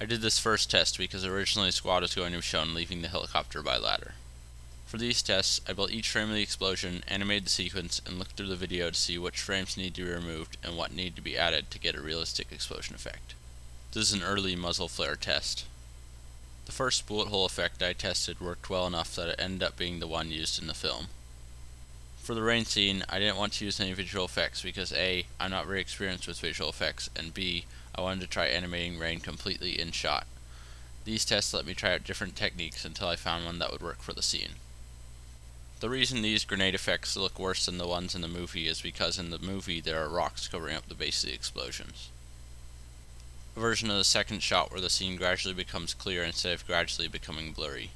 I did this first test because originally a squad was going to be shown leaving the helicopter by ladder. For these tests, I built each frame of the explosion, animated the sequence, and looked through the video to see which frames need to be removed and what need to be added to get a realistic explosion effect. This is an early muzzle flare test. The first bullet hole effect I tested worked well enough that it ended up being the one used in the film. For the rain scene, I didn't want to use any visual effects because A, I'm not very experienced with visual effects, and B, I wanted to try animating rain completely in shot. These tests let me try out different techniques until I found one that would work for the scene. The reason these grenade effects look worse than the ones in the movie is because in the movie there are rocks covering up the base of the explosions. A version of the second shot where the scene gradually becomes clear instead of gradually becoming blurry.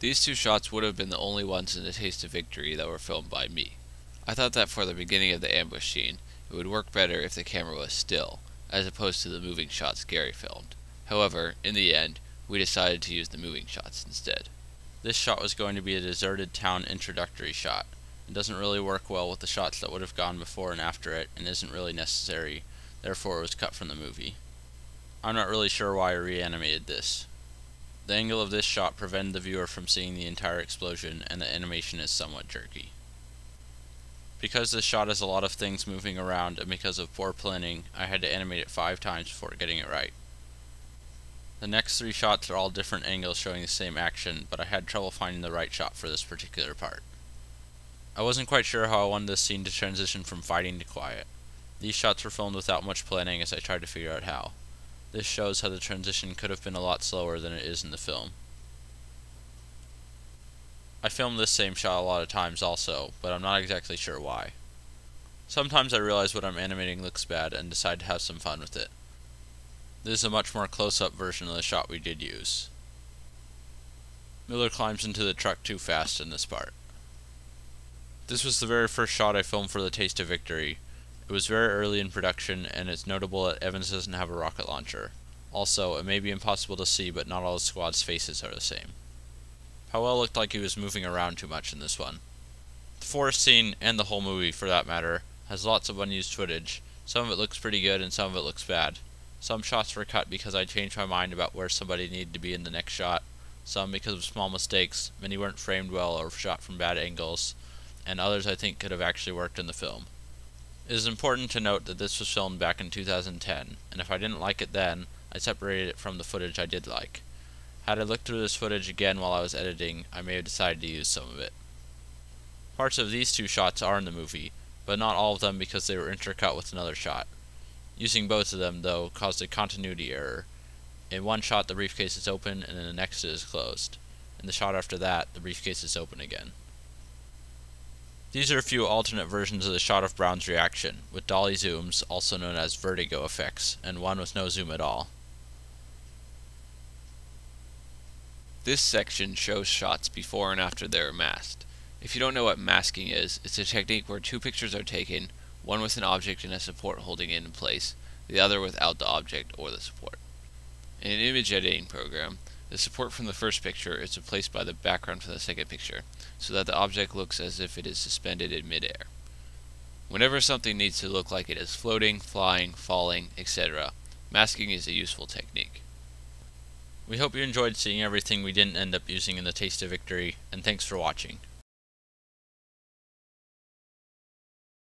These two shots would have been the only ones in The Taste of Victory that were filmed by me. I thought that for the beginning of the ambush scene, it would work better if the camera was still, as opposed to the moving shots Gary filmed. However, in the end, we decided to use the moving shots instead. This shot was going to be a deserted town introductory shot. It doesn't really work well with the shots that would have gone before and after it, and isn't really necessary, therefore it was cut from the movie. I'm not really sure why I reanimated this. The angle of this shot prevented the viewer from seeing the entire explosion, and the animation is somewhat jerky. Because this shot has a lot of things moving around, and because of poor planning, I had to animate it 5 times before getting it right. The next 3 shots are all different angles showing the same action, but I had trouble finding the right shot for this particular part. I wasn't quite sure how I wanted this scene to transition from fighting to quiet. These shots were filmed without much planning as I tried to figure out how. This shows how the transition could have been a lot slower than it is in the film. I filmed this same shot a lot of times also, but I'm not exactly sure why. Sometimes I realize what I'm animating looks bad and decide to have some fun with it. This is a much more close-up version of the shot we did use. Miller climbs into the truck too fast in this part. This was the very first shot I filmed for The Taste of Victory. It was very early in production, and it's notable that Evans doesn't have a rocket launcher. Also, it may be impossible to see, but not all the squad's faces are the same. Powell looked like he was moving around too much in this one. The forest scene, and the whole movie for that matter, has lots of unused footage. Some of it looks pretty good and some of it looks bad. Some shots were cut because I changed my mind about where somebody needed to be in the next shot, some because of small mistakes, many weren't framed well or shot from bad angles, and others I think could have actually worked in the film. It is important to note that this was filmed back in 2010, and if I didn't like it then, I separated it from the footage I did like. Had I looked through this footage again while I was editing, I may have decided to use some of it. Parts of these 2 shots are in the movie, but not all of them because they were intercut with another shot. Using both of them, though, caused a continuity error. In one shot the briefcase is open, and in the next it is closed. In the shot after that, the briefcase is open again. These are a few alternate versions of the shot of Brown's reaction, with dolly zooms, also known as vertigo effects, and one with no zoom at all. This section shows shots before and after they are masked. If you don't know what masking is, it's a technique where 2 pictures are taken, one with an object and a support holding it in place, the other without the object or the support. In an image editing program, the support from the first picture is replaced by the background from the second picture, so that the object looks as if it is suspended in midair. Whenever something needs to look like it is floating, flying, falling, etc., masking is a useful technique. We hope you enjoyed seeing everything we didn't end up using in The Taste of Victory, and thanks for watching.